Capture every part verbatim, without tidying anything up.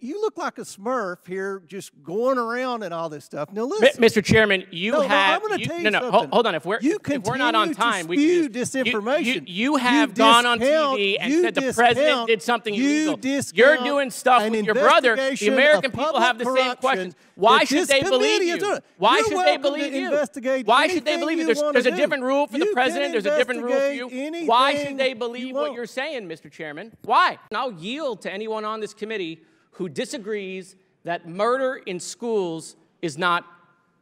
You look like a Smurf here, just going around and all this stuff. Now, listen, Mister Chairman, you no, have no. I'm you, tell you no, no hold, hold on. If we're you if we're not on time, we you disinformation. You, you, you have you gone on T V and said the president did something illegal. You You're doing stuff with your brother. The American people have the same questions. Why should they believe you? Why should they believe you? Why should they believe you? There's, there's a different rule for the president. There's a different rule for you. Why should they believe what you're saying, Mister Chairman? Why? And I'll yield to anyone on this committee who disagrees that murder in schools is not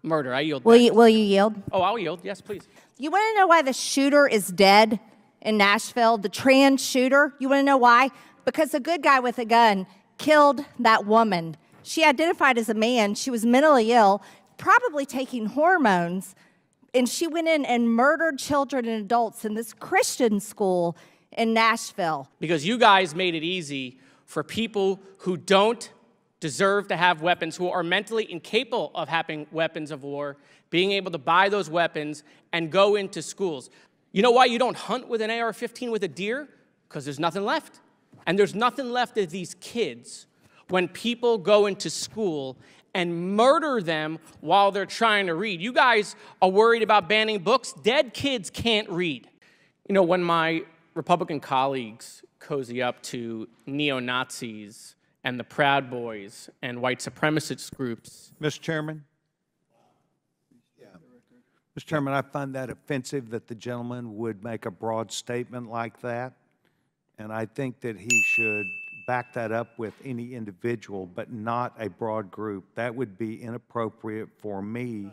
murder. I yield. Will you, will you yield? Oh, I'll yield. Yes, please. You want to know why the shooter is dead in Nashville, the trans shooter? You want to know why? Because a good guy with a gun killed that woman. She identified as a man. She was mentally ill, probably taking hormones, and she went in and murdered children and adults in this Christian school in Nashville. Because you guys made it easy for people who don't deserve to have weapons, who are mentally incapable of having weapons of war, being able to buy those weapons and go into schools. You know why you don't hunt with an A R fifteen with a deer? Because there's nothing left. And there's nothing left of these kids when people go into school and murder them while they're trying to read. You guys are worried about banning books. Dead kids can't read. You know, when my Republican colleagues cozy up to neo-Nazis and the Proud Boys and white supremacist groups. Mister Chairman? Yeah. Mister Chairman, I find that offensive that the gentleman would make a broad statement like that, and I think that he should back that up with any individual, but not a broad group. That would be inappropriate for me.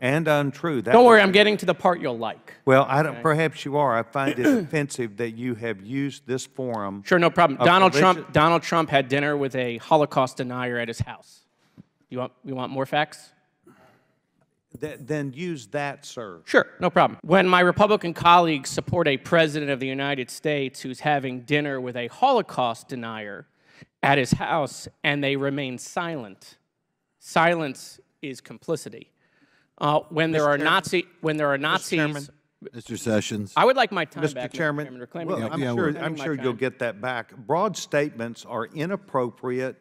And untrue. That don't worry, I'm getting to the part you'll like. Well, I don't. Okay. Perhaps you are. I find it offensive that you have used this forum. Sure, no problem. Donald Trump. Donald Trump had dinner with a Holocaust denier at his house. You want? You want more facts? Th then use that, sir. Sure, no problem. When my Republican colleagues support a president of the United States who's having dinner with a Holocaust denier at his house, and they remain silent, silence is complicity. Uh, when, there are Nazi, when there are Nazis, when there are Nazis, Mister Sessions, I would like my time Mister back, Chairman. Mister Chairman. Reclaiming well, I'm yeah, sure, I'm sure you'll get that back. Broad statements are inappropriate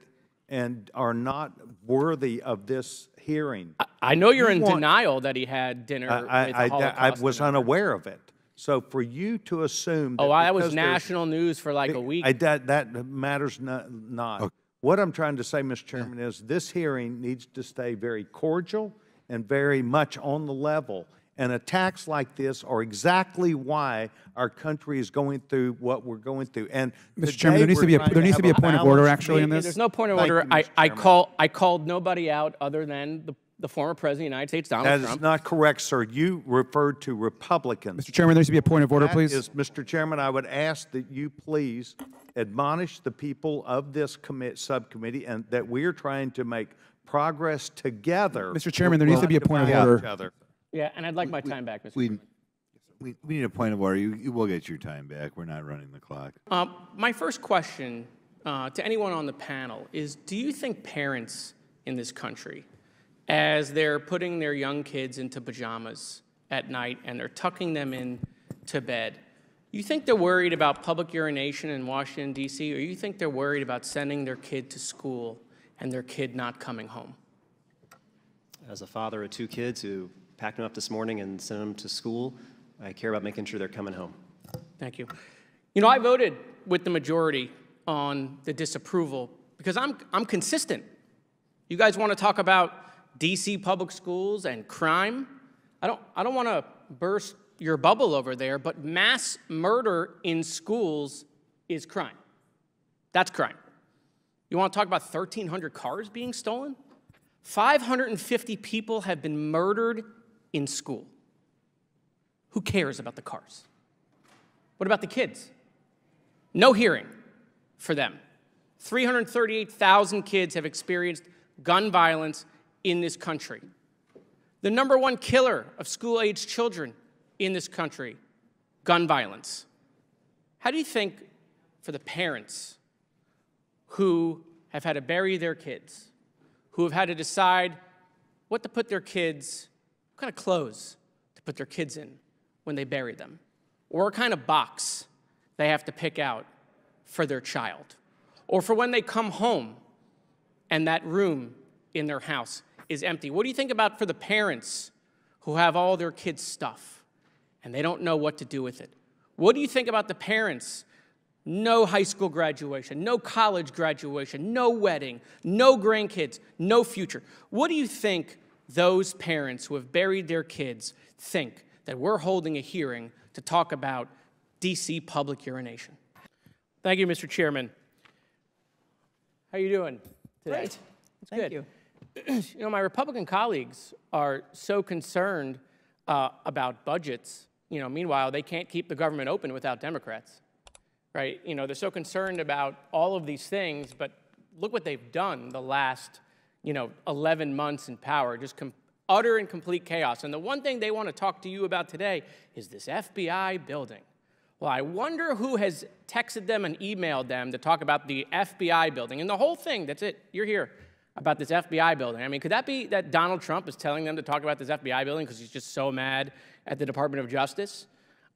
and are not worthy of this hearing. I, I know you're you in want, denial that he had dinner. I, with I, the I, I was dinner. unaware of it. So for you to assume, that oh, I was national news for like it, a week. I, that that matters not. not. Okay. What I'm trying to say, Mister Chairman, is this hearing needs to stay very cordial and very much on the level. And attacks like this are exactly why our country is going through what we're going through. And Mister Chairman, there needs to be a, there needs to be a point of order actually in this. There's no point of order. I, I, call, I called nobody out other than the, the former president of the United States, Donald Trump. That is not correct, sir. You referred to Republicans. Mister Chairman, there needs to be a point of order, please. Is, Mister Chairman, I would ask that you please admonish the people of this commit, subcommittee and that we're trying to make progress together. Mister Chairman, there needs to be a point of order. Yeah, and I'd like my time back, Mister Chairman. We, we need a point of order. You, you will get your time back. We're not running the clock. Uh, my first question uh, to anyone on the panel is, do you think parents in this country, as they're putting their young kids into pajamas at night and they're tucking them in to bed, you think they're worried about public urination in Washington, D C, or you think they're worried about sending their kid to school and their kid not coming home? As a father of two kids who packed them up this morning and sent them to school, I care about making sure they're coming home. Thank you. You know, I voted with the majority on the disapproval because I'm, I'm consistent. You guys want to talk about D C public schools and crime? I don't, I don't want to burst your bubble over there, but mass murder in schools is crime. That's crime. You want to talk about thirteen hundred cars being stolen? five hundred fifty people have been murdered in school. Who cares about the cars? What about the kids? No hearing for them. three hundred thirty-eight thousand kids have experienced gun violence in this country. The number one killer of school-aged children in this country, gun violence. How do you think for the parents who have had to bury their kids, who have had to decide what to put their kids, what kind of clothes to put their kids in when they bury them, or what kind of box they have to pick out for their child, or for when they come home and that room in their house is empty. What do you think about for the parents who have all their kids' stuff and they don't know what to do with it? What do you think about the parents? No high school graduation, no college graduation, no wedding, no grandkids, no future. What do you think those parents who have buried their kids think that we're holding a hearing to talk about D C public urination? Thank you, Mister Chairman. How are you doing today? Great. Thank you. You know, my Republican colleagues are so concerned uh, about budgets. You know, meanwhile, they can't keep the government open without Democrats, right? You know, they're so concerned about all of these things, but look what they've done the last, you know, eleven months in power, just utter and complete chaos. And the one thing they want to talk to you about today is this F B I building. Well, I wonder who has texted them and emailed them to talk about the F B I building and the whole thing. That's it. You're here about this F B I building. I mean, could that be that Donald Trump is telling them to talk about this F B I building because he's just so mad at the Department of Justice?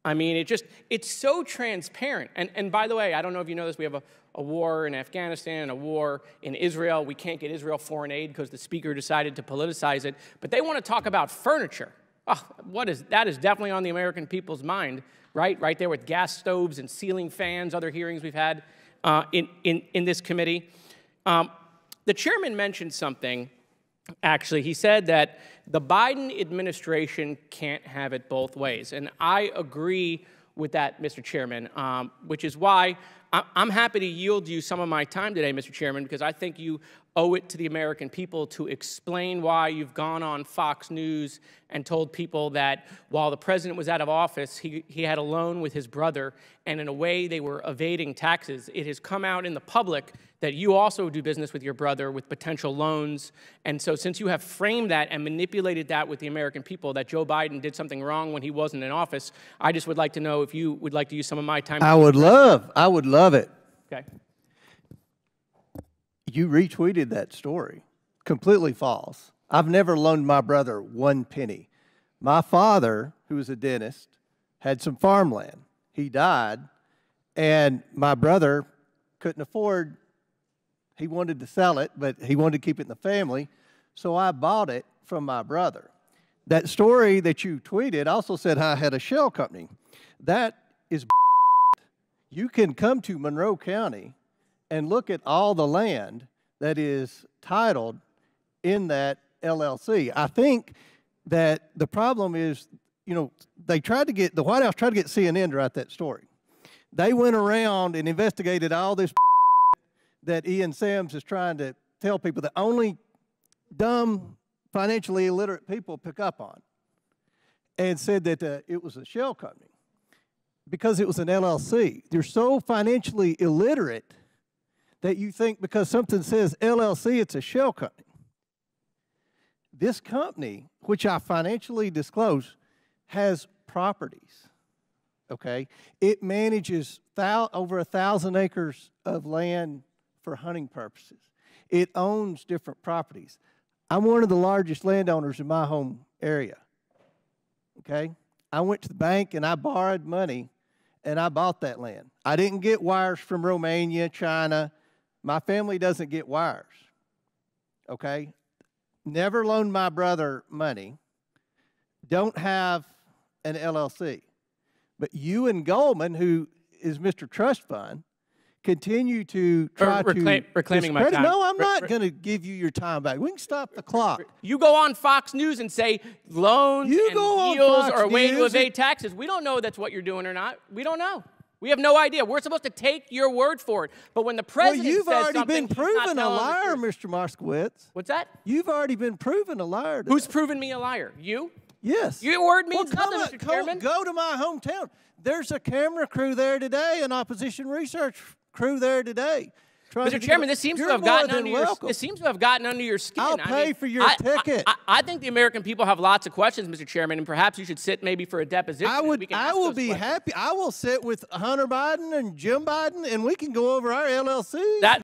I mean, it just, it's so transparent. And, and by the way, I don't know if you know this, we have a, a war in Afghanistan, a war in Israel. We can't get Israel foreign aid because the speaker decided to politicize it. But they want to talk about furniture. Oh, what is, that is definitely on the American people's mind, right? Right there with gas stoves and ceiling fans, other hearings we've had uh, in, in, in this committee. Um, The chairman mentioned something, actually. He said that the Biden administration can't have it both ways. And I agree with that, Mister Chairman, um, which is why I'm happy to yield you some of my time today, Mister Chairman, because I think you owe it to the American people to explain why you've gone on Fox News and told people that while the president was out of office, he, he had a loan with his brother, and in a way they were evading taxes. It has come out in the public that you also do business with your brother with potential loans. And so since you have framed that and manipulated that with the American people, that Joe Biden did something wrong when he wasn't in office, I just would like to know if you would like to use some of my time. I would love, I would love. Love it. Okay. You retweeted that story. Completely false. I've never loaned my brother one penny. My father, who was a dentist, had some farmland. He died, and my brother couldn't afford, he wanted to sell it, but he wanted to keep it in the family, so I bought it from my brother. That story that you tweeted also said I had a shell company. That is bullshit. You can come to Monroe County and look at all the land that is titled in that L L C. I think that the problem is, you know, they tried to get, the White House tried to get C N N to write that story. They went around and investigated all this that Ian Sams is trying to tell people that only dumb, financially illiterate people pick up on, and said that uh, it was a shell company. Because it was an L L C. They're so financially illiterate that you think because something says L L C, it's a shell company. This company, which I financially disclose, has properties, okay? It manages thou over a thousand acres of land for hunting purposes. It owns different properties. I'm one of the largest landowners in my home area, okay? I went to the bank and I borrowed money and I bought that land. I didn't get wires from Romania, China. My family doesn't get wires, okay? Never loaned my brother money. Don't have an L L C. But you and Goldman, who is Mister Trust Fund, continue to try reclaim, to... Reclaiming my time. No, I'm Re not going to give you your time back. We can stop the clock. You go on Fox News and say loans you and go deals are a way to evade taxes. We don't know that's what you're doing or not. We don't know. We have no idea. We're supposed to take your word for it. But when the president well, you've says already something, been proven a liar, Mister Moskowitz. What's that? You've already been proven a liar. Who's that. Proven me a liar? You? Yes. Your word means well, nothing, Mister Chairman. Go to my hometown. There's a camera crew there today, an opposition research crew there today. Mister Chairman, this seems, to have gotten under your, this seems to have gotten under your skin. I'll pay I mean, for your I, ticket. I, I, I think the American people have lots of questions, Mister Chairman, and perhaps you should sit maybe for a deposition. I, would, I will be questions. happy. I will sit with Hunter Biden and Jim Biden, and we can go over our L L C. That